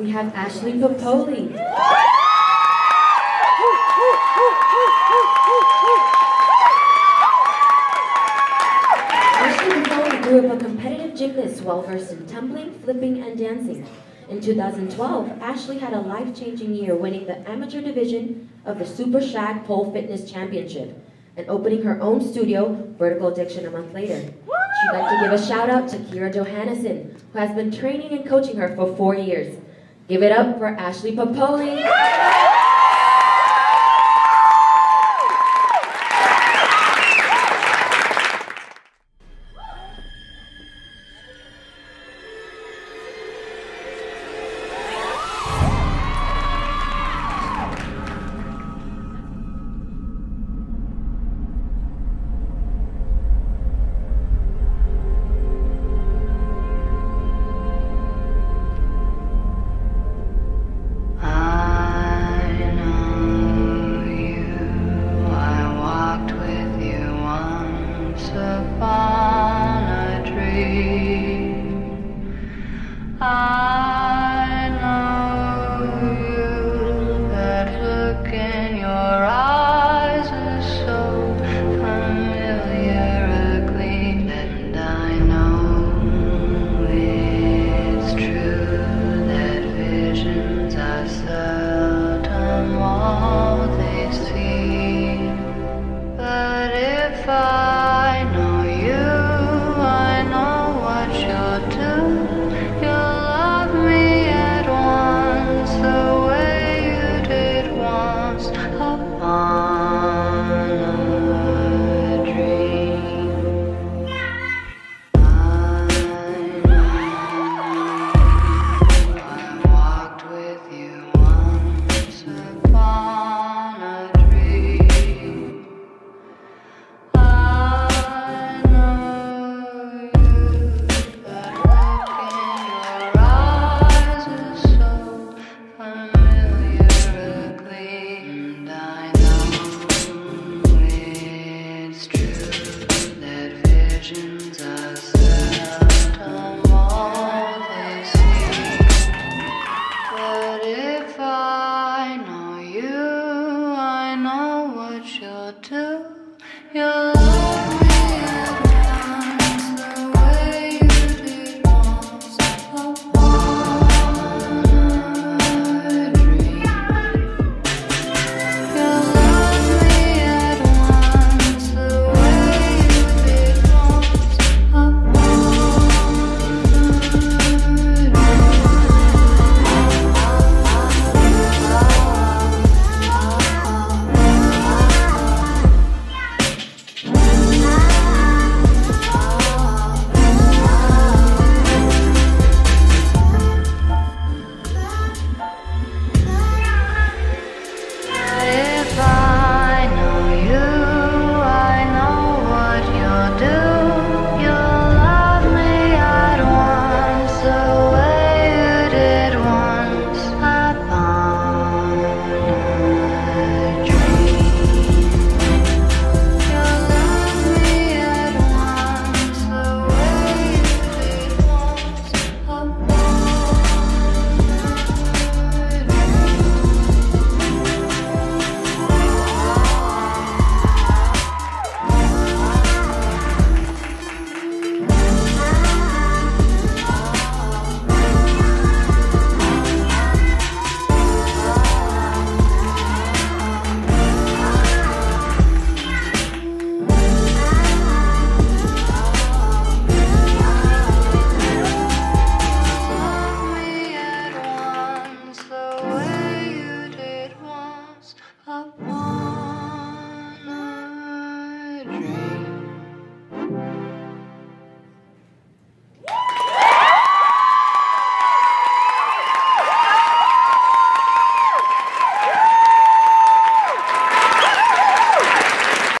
we have Ashley Popoli. Ashley Popoli grew up a competitive gymnast well versed in tumbling, flipping, and dancing. In 2012, Ashley had a life-changing year, winning the amateur division of the Super Shag Pole Fitness Championship and opening her own studio, Vertical Addiction, a month later. She'd like to give a shout out to Kyra Johannesen, who has been training and coaching her for 4 years. Give it up for Ashley Popoli.